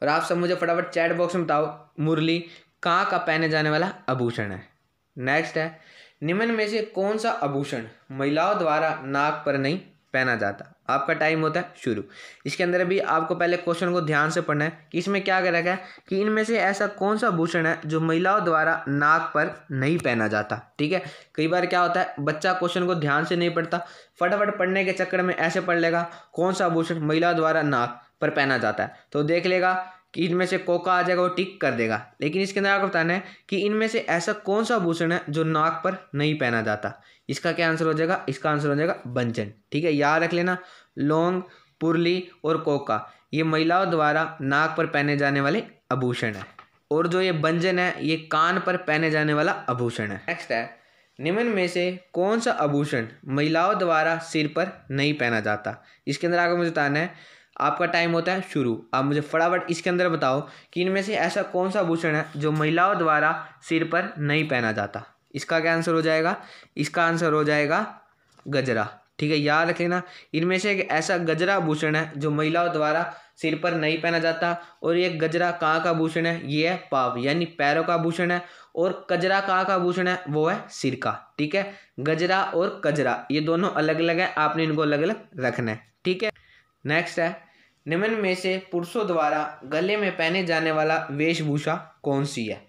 और आप सब मुझे फटाफट चैट बॉक्स में बताओ, मुरली कहाँ का पहने जाने वाला आभूषण है। नेक्स्ट है, निम्न में से कौन सा आभूषण महिलाओं द्वारा नाक पर नहीं पहना जाता। आपका टाइम होता है शुरू। इसके अंदर भी आपको पहले क्वेश्चन को ध्यान से पढ़ना है कि इसमें क्या कह रखा है कि इनमें से ऐसा कौन सा आभूषण है जो महिलाओं द्वारा नाक पर नहीं पहना जाता। ठीक है, कई बार क्या होता है, बच्चा क्वेश्चन को ध्यान से नहीं पढ़ता, फटाफट पढ़ने के चक्कर में ऐसे पढ़ लेगा कौन सा आभूषण महिलाओं द्वारा नाक पर पहना जाता है, तो देख लेगा कि इनमें से कोका आ जाएगा, वो टिक कर देगा। लेकिन इसके अंदर आपको बताना है कि इनमें से ऐसा कौन सा आभूषण है जो नाक पर नहीं पहना जाता। इसका क्या आंसर हो जाएगा? इसका आंसर हो जाएगा बंजन। ठीक है, याद रख लेना, लौंग, पुरली और कोका ये महिलाओं द्वारा नाक पर पहने जाने वाले आभूषण है। और जो ये बंजन है ये कान पर पहने जाने वाला आभूषण है। नेक्स्ट है, निम्न में से कौन सा आभूषण महिलाओं द्वारा सिर पर नहीं पहना जाता। इसके अंदर आपको मुझे बताना है, आपका टाइम होता है शुरू। आप मुझे फटाफट इसके अंदर बताओ कि इनमें से ऐसा कौन सा आभूषण है जो महिलाओं द्वारा सिर पर नहीं पहना जाता। इसका क्या आंसर हो जाएगा? इसका आंसर हो जाएगा गजरा। ठीक है, याद रख लेना, इनमें से एक ऐसा गजरा आभूषण है जो महिलाओं द्वारा सिर पर नहीं पहना जाता। और ये गजरा कहाँ का आभूषण है? ये है पाव यानी पैरों का आभूषण है। और कजरा कहाँ का आभूषण है? वो है सिर का। ठीक है, गजरा और कजरा ये दोनों अलग अलग है, आपने इनको अलग अलग रखना है। ठीक है, नेक्स्ट है, निम्न में से पुरुषों द्वारा गले में पहने जाने वाला वेशभूषा कौन सी है।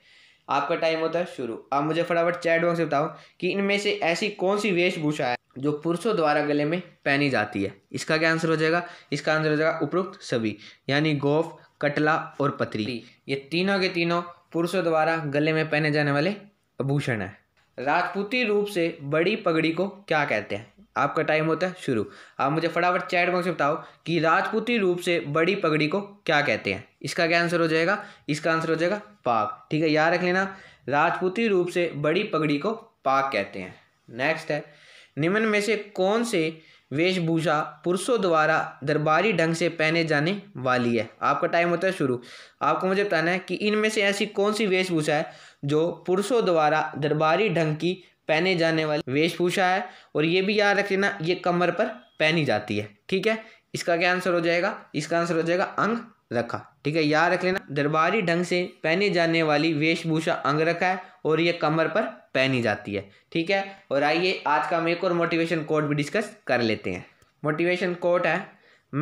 आपका टाइम होता है शुरू। आप मुझे फटाफट चैट बॉक्स में बताओ कि इनमें से ऐसी कौन सी वेशभूषा है जो पुरुषों द्वारा गले में पहनी जाती है। इसका क्या आंसर हो जाएगा? इसका आंसर हो जाएगा उपरोक्त सभी यानी गोफ, कटला और पतरी। ये तीनों के तीनों पुरुषों द्वारा गले में पहने जाने वाले आभूषण है। राजपूती रूप से बड़ी पगड़ी को क्या कहते हैं। आपका टाइम होता है शुरू। आप मुझे फटाफट चैट बॉक्स में बताओ कि राजपूती रूप से बड़ी पगड़ी को क्या कहते हैं। इसका क्या आंसर हो जाएगा? इसका आंसर हो जाएगा पाग। ठीक है, याद रख लेना, राजपूती रूप से बड़ी पगड़ी को पाग कहते हैं। नेक्स्ट है, निम्न में से कौन से वेशभूषा पुरुषों द्वारा दरबारी ढंग से पहने जाने वाली है। आपका टाइम होता है शुरू। आपको मुझे बताना है कि इनमें से ऐसी कौन सी वेशभूषा है जो पुरुषों द्वारा दरबारी ढंग की पहने जाने वाली वेशभूषा है, और ये भी याद रख लेना ये कमर पर पहनी जाती है। ठीक है, इसका क्या आंसर हो जाएगा? इसका आंसर हो जाएगा अंग रखा। ठीक है, याद रख लेना दरबारी ढंग से पहने जाने वाली वेशभूषा अंग रखा है और ये कमर पर पहनी जाती है। ठीक है, और आइए आज का हम एक और मोटिवेशन कोट भी डिस्कस कर लेते हैं। मोटिवेशन कोट है,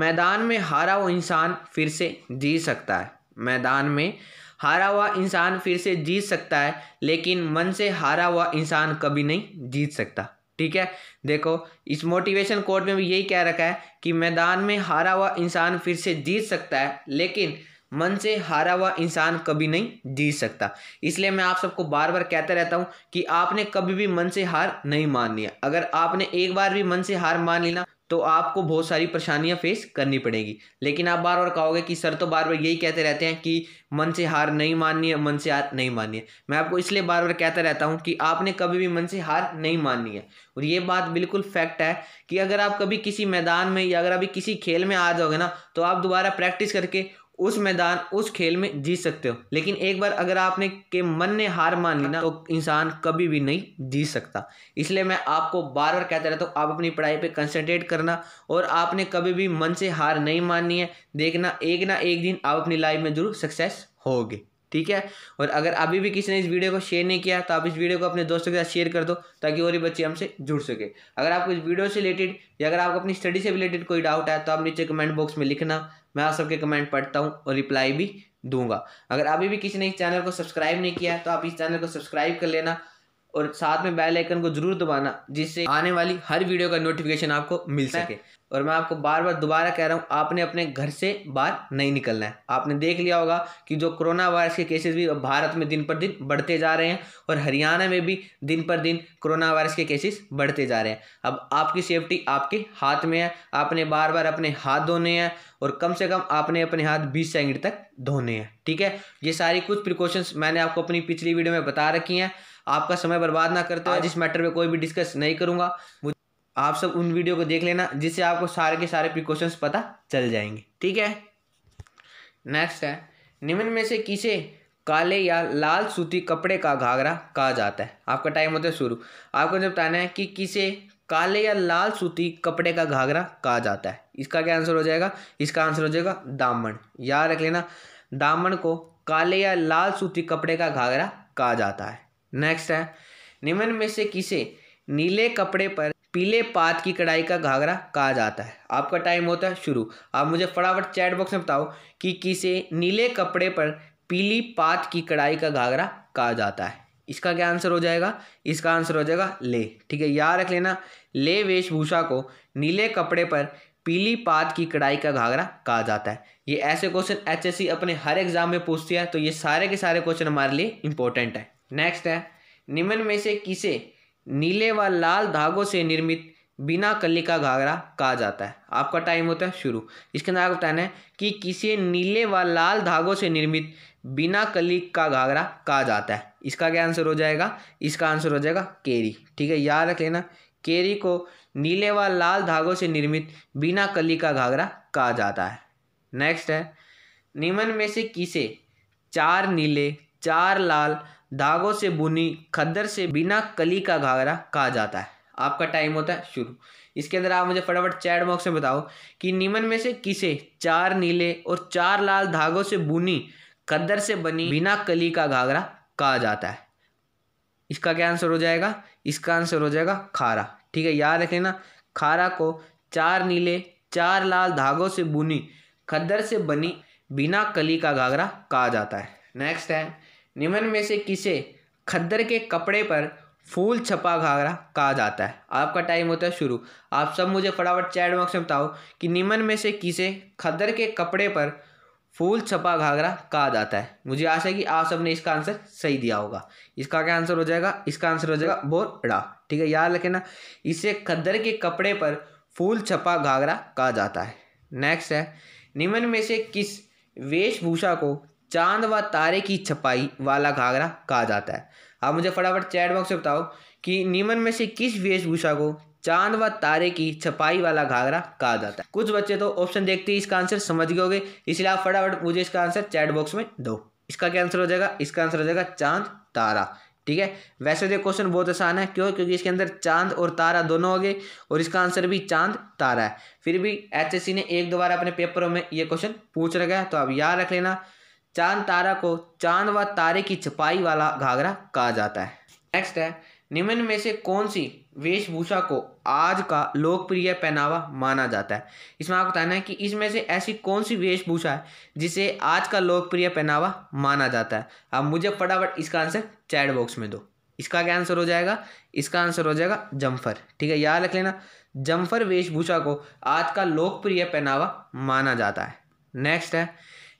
मैदान में हारा हुआ इंसान फिर से जीत सकता है। मैदान में हारा हुआ इंसान फिर से जीत सकता है, लेकिन मन से हारा हुआ इंसान कभी नहीं जीत सकता। ठीक है, देखो इस मोटिवेशन कोट में भी यही कह रखा है कि मैदान में हारा हुआ इंसान फिर से जीत सकता है, लेकिन मन से हारा हुआ इंसान कभी नहीं जीत सकता। इसलिए मैं आप सबको बार बार कहता रहता हूँ कि आपने कभी भी मन से हार नहीं माननी है। अगर आपने एक बार भी मन से हार मान ली ना तो आपको बहुत सारी परेशानियां फेस करनी पड़ेगी। लेकिन आप बार बार कहोगे कि सर तो बार बार यही कहते रहते हैं कि मन से हार नहीं माननी है, मन से हार नहीं माननी है। मैं आपको इसलिए बार बार कहता रहता हूं कि आपने कभी भी मन से हार नहीं माननी है, और ये बात बिल्कुल फैक्ट है कि अगर आप कभी किसी मैदान में या अगर अभी किसी खेल में आ जाओगे ना तो आप दोबारा प्रैक्टिस करके उस मैदान उस खेल में जीत सकते हो। लेकिन एक बार अगर आपने के मन ने हार मान ली ना तो इंसान कभी भी नहीं जीत सकता। इसलिए मैं आपको बार बार कहता रहता हूँ आप अपनी पढ़ाई पे कंसंट्रेट करना, और आपने कभी भी मन से हार नहीं माननी है। देखना एक ना एक दिन आप अपनी लाइफ में जरूर सक्सेस होगे। ठीक है, और अगर अभी भी किसी ने इस वीडियो को शेयर नहीं किया तो आप इस वीडियो को अपने दोस्तों के साथ शेयर कर दो ताकि और भी बच्चे हमसे जुड़ सके। अगर आपको इस वीडियो से रिलेटेड या अगर आपको अपनी स्टडी से रिलेटेड कोई डाउट है तो आप नीचे कमेंट बॉक्स में लिखना, मैं आप सबके कमेंट पढ़ता हूँ और रिप्लाई भी दूंगा। अगर अभी भी किसी ने इस चैनल को सब्सक्राइब नहीं किया तो आप इस चैनल को सब्सक्राइब कर लेना और साथ में बेल आइकन को जरूर दबाना, जिससे आने वाली हर वीडियो का नोटिफिकेशन आपको मिल सके। और मैं आपको बार बार दोबारा कह रहा हूँ आपने अपने घर से बाहर नहीं निकलना है। आपने देख लिया होगा कि जो कोरोना वायरस के केसेस भी भारत में दिन पर दिन बढ़ते जा रहे हैं और हरियाणा में भी दिन पर दिन कोरोना वायरस के केसेस बढ़ते जा रहे हैं। अब आपकी सेफ्टी आपके हाथ में है, आपने बार बार अपने हाथ धोने हैं और कम से कम आपने अपने हाथ 20 सेकंड तक धोने हैं। ठीक है, ये सारी कुछ प्रिकॉशंस मैंने आपको अपनी पिछली वीडियो में बता रखी हैं। आपका समय बर्बाद ना करते हुए इस मैटर में कोई भी डिस्कस नहीं करूंगा। आप सब उन वीडियो को देख लेना जिससे आपको सारे के सारे प्रिकॉशंस पता चल जाएंगे। ठीक है, नेक्स्ट है, निम्न में से किसे काले या लाल सूती कपड़े का घाघरा कहा जाता है? आपका टाइम होता है शुरू। आपको जब बताना है कि किसे काले या लाल सूती कपड़े का घाघरा कहा जाता है। इसका क्या आंसर हो जाएगा? इसका आंसर हो जाएगा दामन। याद रख लेना दामन को काले या लाल सूती कपड़े का घाघरा कहा जाता है। नेक्स्ट है, निम्न में से किसे नीले कपड़े पर पीले पात की कढ़ाई का घाघरा कहा जाता है? आपका टाइम होता है शुरू। आप मुझे फटाफट चैट बॉक्स में बताओ कि किसे नीले कपड़े पर पीली पात की कढ़ाई का घाघरा कहा जाता है। इसका क्या आंसर हो जाएगा? इसका आंसर हो जाएगा ले। ठीक है, याद रख लेना ले वेशभूषा को नीले कपड़े पर पीली पात की कढ़ाई का घाघरा कहा जाता है। ये ऐसे क्वेश्चन HSSC अपने हर एग्जाम में पूछती है, तो ये सारे के सारे क्वेश्चन हमारे लिए इंपॉर्टेंट है। नेक्स्ट है, निम्न में से किसे नीले व लाल धागों से निर्मित बिना कली का घाघरा कहा जाता है? आपका टाइम होता है शुरू। इसके अंदर आपको बताना है कि किसे नीले व लाल धागों से निर्मित बिना कली का घाघरा कहा जाता है। इसका क्या आंसर हो जाएगा? इसका आंसर हो जाएगा केरी। ठीक है, याद रख लेना केरी को नीले व लाल धागों से निर्मित बिना कली का घाघरा कहा जाता है। नेक्स्ट है, निम्न में से किसे 4 नीले 4 लाल धागों से बुनी खद्दर से बिना कली का घाघरा कहा जाता है? आपका टाइम होता है शुरू। इसके अंदर आप मुझे फटाफट चैट बॉक्स में बताओ कि निम्न में से किसे 4 नीले और 4 लाल धागों से बुनी खद्दर से बनी बिना कली का घाघरा कहा जाता है? इसका क्या आंसर हो जाएगा? इसका आंसर हो जाएगा खारा। ठीक है, याद रख लेना खारा को 4 नीले 4 लाल धागों से बुनी खद्दर से बनी बिना कली का घाघरा कहा जाता है। नेक्स्ट है, निम्न में से किसे खद्दर के कपड़े पर फूल छपा घाघरा कहा जाता है? आपका टाइम होता है शुरू। आप सब मुझे फटाफट चैट बॉक्स में बताओ कि निम्न में से किसे खद्दर के कपड़े पर फूल छपा घाघरा कहा जाता है? मुझे आशा है कि आप सबने इसका आंसर सही दिया होगा। इसका क्या आंसर हो जाएगा? इसका आंसर हो जाएगा बोरा। ठीक है, याद रखें ना इसे खद्दर के कपड़े पर फूल छपा घाघरा कहा जाता है। नेक्स्ट है, निम्न में से किस वेशभूषा को चांद व तारे की छपाई वाला घाघरा कहा जाता है? आप मुझे फटाफट चैट बॉक्स में बताओ कि निम्न में से किस वेशभूषा को चांद व तारे की छपाई वाला घाघरा कहा जाता है? कुछ बच्चे तो ऑप्शन देखते ही इसका आंसर समझ गए होंगे, इसलिए आप फटाफट मुझे इसका आंसर चैट बॉक्स में दो। इसका क्या आंसर हो जाएगा? इसका आंसर हो जाएगा चांद तारा। ठीक है। वैसे तो क्वेश्चन बहुत आसान है, क्यों? क्योंकि इसके अंदर चांद और तारा दोनों हो गए और इसका आंसर भी चांद तारा है। फिर भी एचएससी ने एक दो बार अपने पेपरों में ये क्वेश्चन पूछ रखा है, तो आप याद रख लेना। चांद तारा को चांद व तारे की छपाई वाला घाघरा कहा जाता है। नेक्स्ट है, निम्न में से कौन सी वेशभूषा को आज का लोकप्रिय पहनावा माना जाता है? इसमें आपको बताना है कि इसमें से ऐसी कौन सी वेशभूषा है जिसे आज का लोकप्रिय पहनावा माना जाता है। अब मुझे फटाफट इसका आंसर चैट बॉक्स में दो। इसका क्या आंसर हो जाएगा? इसका आंसर हो जाएगा जम्फर। ठीक है, याद रख लेना, जम्फर वेशभूषा को आज का लोकप्रिय पहनावा माना जाता है। नेक्स्ट है,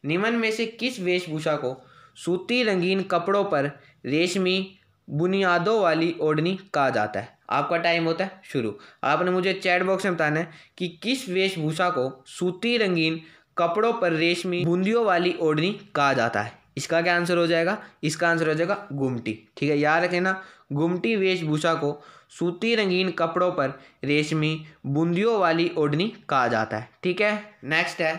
निम्न में से किस वेशभूषा को सूती रंगीन कपड़ों पर रेशमी बुनियादों वाली ओढ़नी कहा जाता है? आपका टाइम होता है शुरू। आपने मुझे चैट बॉक्स में बताना है कि किस वेशभूषा को सूती रंगीन कपड़ों पर रेशमी बूंदियों वाली ओढ़नी कहा जाता है। इसका क्या आंसर हो जाएगा? इसका आंसर हो जाएगा गुमटी। ठीक है, याद रखना, गुमटी वेशभूषा को सूती रंगीन कपड़ों पर रेशमी बूंदियों वाली ओढ़नी कहा जाता है। ठीक है। नेक्स्ट है,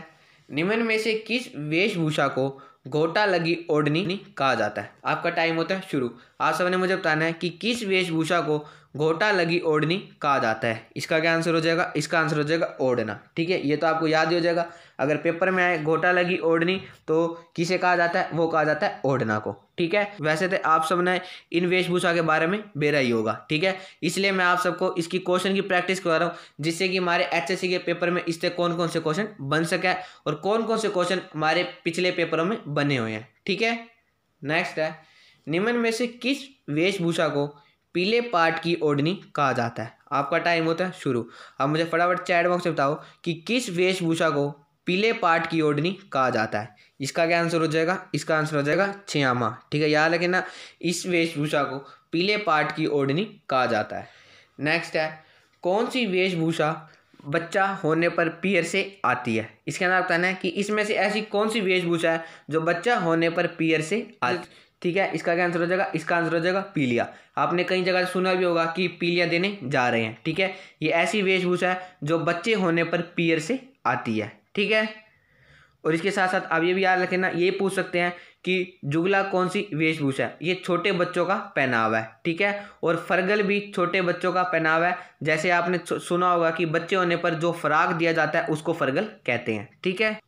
निम्न में से किस वेशभूषा को गोटा लगी ओढ़नी कहा जाता है? आपका टाइम होता है शुरू। आप सबने मुझे बताना है कि किस वेशभूषा को घोटा लगी ओढ़नी कहा जाता है। इसका क्या आंसर हो जाएगा? इसका आंसर हो जाएगा ओढ़ना। ठीक है, ये तो आपको याद ही हो जाएगा। अगर पेपर में आए घोटा लगी ओढ़नी तो किसे कहा जाता है? वो कहा जाता है ओढ़ना को। ठीक है, वैसे तो आप सबने इन वेशभूषा के बारे में बेरा ही होगा। ठीक है, इसलिए मैं आप सबको इसकी क्वेश्चन की प्रैक्टिस करवा रहा हूँ, जिससे कि हमारे एचएससी के पेपर में इससे कौन कौन से क्वेश्चन बन सके और कौन कौन से क्वेश्चन हमारे पिछले पेपरों में बने हुए हैं। ठीक है। नेक्स्ट है, निम्न में से किस वेशभूषा को पीले पाट की ओढ़नी कहा जाता है? आपका टाइम होता है शुरू। अब मुझे फटाफट चैट बॉक्स में बताओ कि किस वेशभूषा को पीले पाट की ओढ़नी कहा जाता है। इसका क्या आंसर हो जाएगा? इसका आंसर हो जाएगा छ्यामा। ठीक है, याद रखना, इस वेशभूषा को पीले पाट की ओढ़नी कहा जाता है। नेक्स्ट है, कौन सी वेशभूषा बच्चा होने पर पीर से आती है? इसके अंदर बताना है कि इसमें से ऐसी कौन सी वेशभूषा है जो बच्चा होने पर पीर से आती है। ठीक है, इसका क्या आंसर हो जाएगा? इसका आंसर हो जाएगा पीलिया। आपने कई जगह सुना भी होगा कि पीलिया देने जा रहे हैं। ठीक है, ये ऐसी वेशभूषा है जो बच्चे होने पर पीर से आती है। ठीक है, और इसके साथ साथ आप ये भी याद रखना, ये पूछ सकते हैं कि जुगला कौन सी वेशभूषा है? ये छोटे बच्चों का पहनावा है। ठीक है, और फरगल भी छोटे बच्चों का पहनावा है। जैसे आपने सुना होगा कि बच्चे होने पर जो फराग दिया जाता है उसको फरगल कहते हैं। ठीक है।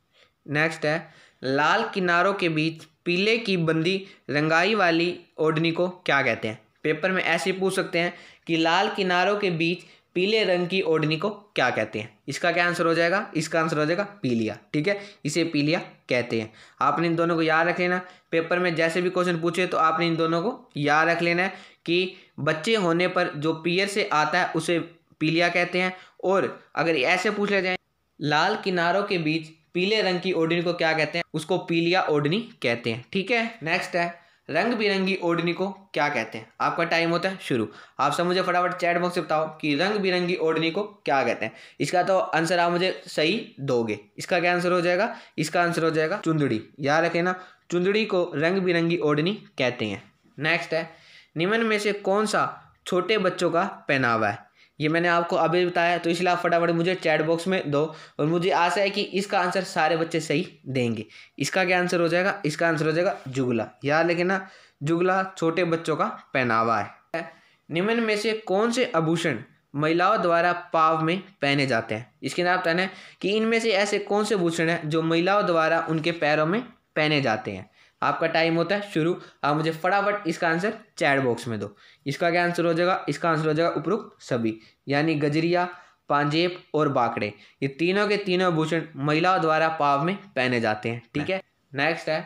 नेक्स्ट है, लाल किनारों के बीच पीले की बंदी रंगाई वाली ओढ़नी को क्या कहते हैं? पेपर में ऐसे पूछ सकते हैं कि लाल किनारों के बीच पीले रंग की ओढ़नी को क्या कहते हैं? इसका क्या आंसर हो जाएगा? इसका आंसर हो जाएगा पीलिया। ठीक है, इसे पीलिया कहते हैं। आपने इन दोनों को याद रख लेना। पेपर में जैसे भी क्वेश्चन पूछे तो आपने इन दोनों को याद रख लेना है कि बच्चे होने पर जो पीर से आता है उसे पीलिया कहते हैं, और अगर ऐसे पूछ ले जाए लाल किनारों के बीच पीले रंग की ओढ़नी को क्या कहते हैं, उसको पीलिया ओढ़नी कहते हैं। ठीक है। नेक्स्ट है, रंग बिरंगी ओढ़नी को क्या कहते हैं? आपका टाइम होता है शुरू। आप सब मुझे फटाफट चैट बॉक्स में बताओ कि रंग बिरंगी ओढ़नी को क्या कहते हैं। इसका तो आंसर आप मुझे सही दोगे। इसका क्या आंसर हो जाएगा? इसका आंसर हो जाएगा चुंदड़ी। याद रखना, चुंदड़ी को रंग बिरंगी ओढ़नी कहते हैं। नेक्स्ट है, निम्न में से कौन सा छोटे बच्चों का पहनावा है? ये मैंने आपको अभी बताया, तो इसलिए आप फटाफट मुझे चैट बॉक्स में दो, और मुझे आशा है कि इसका आंसर सारे बच्चे सही देंगे। इसका क्या आंसर हो जाएगा? इसका आंसर हो जाएगा जुगला। याद रखना, जुगला छोटे बच्चों का पहनावा है। निम्न में से कौन से आभूषण महिलाओं द्वारा पाव में पहने जाते हैं? इसके नाम बताना है कि इनमें से ऐसे कौन से आभूषण हैं जो महिलाओं द्वारा उनके पैरों में पहने जाते हैं। आपका टाइम होता है शुरू। आप मुझे फटाफट इसका आंसर चैट बॉक्स में दो। इसका क्या आंसर हो जाएगा? इसका आंसर हो जाएगा उपरोक्त सभी, यानी गजरिया, पांजेब और बाकड़े। ये तीनों के तीनों आभूषण महिलाओं द्वारा पाव में पहने जाते हैं। ठीक है। नेक्स्ट है,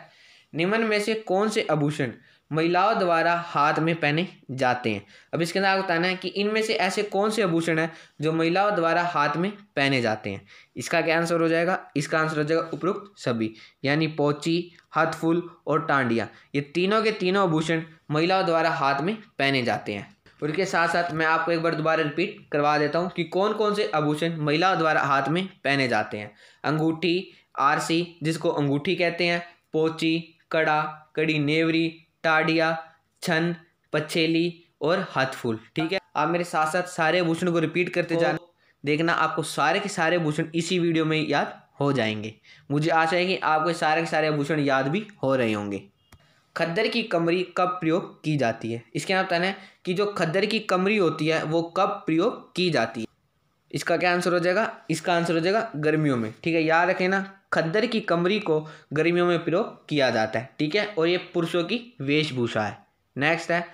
निम्न में से कौन से आभूषण महिलाओं द्वारा हाथ में पहने जाते हैं? अब इसके अंदर बताना है कि इनमें से ऐसे कौन से आभूषण हैं जो महिलाओं द्वारा हाथ में पहने जाते हैं। इसका क्या आंसर हो जाएगा? इसका आंसर हो जाएगा उपरोक्त सभी, यानी पोची, हाथफुल और टांडिया। ये तीनों के तीनों आभूषण महिलाओं द्वारा हाथ में पहने जाते हैं। और इसके साथ साथ मैं आपको एक बार दोबारा रिपीट करवा देता हूँ कि कौन कौन से आभूषण महिलाओं द्वारा हाथ में पहने जाते हैं। अंगूठी, आरसी जिसको अंगूठी कहते हैं, पोची, कड़ा, कड़ी नेवरी, टाडिया, छन, पछेली और हाथफूल। ठीक है, आप मेरे साथ साथ सारे आभूषण को रिपीट करते जाना, देखना आपको सारे के सारे आभूषण इसी वीडियो में याद हो जाएंगे। मुझे आशा है कि आपको सारे के सारे आभूषण याद भी हो रहे होंगे। खद्दर की कमरी कब प्रयोग की जाती है। इसके यहाँ बताना है कि जो खद्दर की कमरी होती है वो कब प्रयोग की जाती है। इसका क्या आंसर हो जाएगा, इसका आंसर हो जाएगा गर्मियों में। ठीक है, याद रखें ना, खद्दर की कमरी को गर्मियों में प्रयोग किया जाता है। ठीक है, और ये पुरुषों की वेशभूषा है। नेक्स्ट है,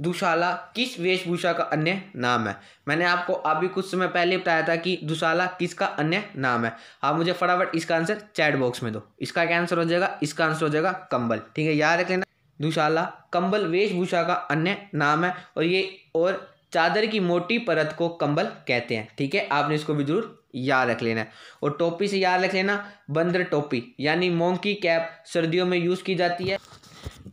दुशाला किस वेशभूषा का अन्य नाम है। मैंने आपको अभी कुछ समय पहले बताया था कि दुशाला किसका अन्य नाम है। आप मुझे फटाफट इसका आंसर चैट बॉक्स में दो। इसका क्या आंसर हो जाएगा, इसका आंसर हो जाएगा कंबल। ठीक है, याद रखें ना, दुशाला कंबल वेशभूषा का अन्य नाम है और ये और चादर की मोटी परत को कंबल कहते हैं। ठीक है, आपने इसको भी जरूर याद रख लेना है। और टोपी से याद रख लेना, बंदर टोपी यानी मोंकी कैप सर्दियों में यूज़ की जाती है।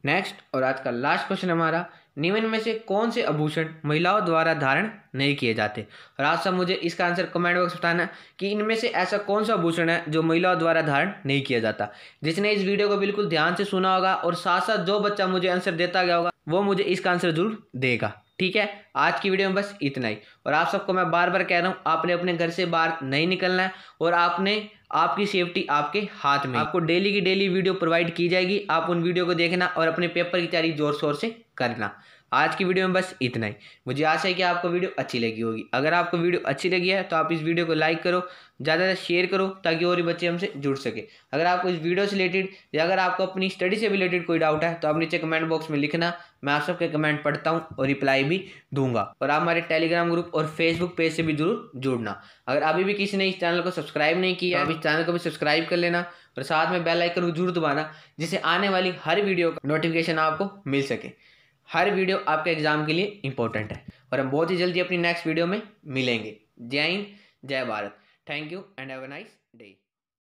नेक्स्ट और आज का लास्ट क्वेश्चन हमारा, निम्न में से कौन से आभूषण महिलाओं द्वारा धारण नहीं किए जाते। और आप सब मुझे इसका आंसर कमेंट बॉक्स बताना कि इनमें से ऐसा कौन सा आभूषण है जो महिलाओं द्वारा धारण नहीं किया जाता। जिसने इस वीडियो को बिल्कुल ध्यान से सुना होगा और साथ साथ जो बच्चा मुझे आंसर देता गया होगा वो मुझे इसका आंसर जरूर देगा। ठीक है, आज की वीडियो में बस इतना ही। और आप सबको मैं बार बार कह रहा हूँ, आपने अपने घर से बाहर नहीं निकलना है और आपने आपकी सेफ्टी आपके हाथ में। आपको डेली की डेली वीडियो प्रोवाइड की जाएगी, आप उन वीडियो को देखना और अपने पेपर की तैयारी जोर शोर से करना। आज की वीडियो में बस इतना ही। मुझे आशा है कि आपको वीडियो अच्छी लगी होगी। अगर आपको वीडियो अच्छी लगी है तो आप इस वीडियो को लाइक करो, ज़्यादा से शेयर करो ताकि और भी बच्चे हमसे जुड़ सके। अगर आपको इस वीडियो से रिलेटेड या अगर आपको अपनी स्टडी से रिलेटेड कोई डाउट है तो आप नीचे कमेंट बॉक्स में लिखना, मैं आप सबके कमेंट पढ़ता हूँ और रिप्लाई भी दूंगा। और आप हमारे टेलीग्राम ग्रुप और फेसबुक पेज से भी जरूर जुड़ना। अगर अभी भी किसी ने इस चैनल को सब्सक्राइब नहीं किया तो इस चैनल को भी सब्सक्राइब कर लेना और साथ में बेल आइकन को जरूर दबाना, जिससे आने वाली हर वीडियो का नोटिफिकेशन आपको मिल सके। हर वीडियो आपके एग्जाम के लिए इंपॉर्टेंट है। और हम बहुत ही जल्दी अपनी नेक्स्ट वीडियो में मिलेंगे। जय हिंद, जय Bharat. Thank you and have a nice day.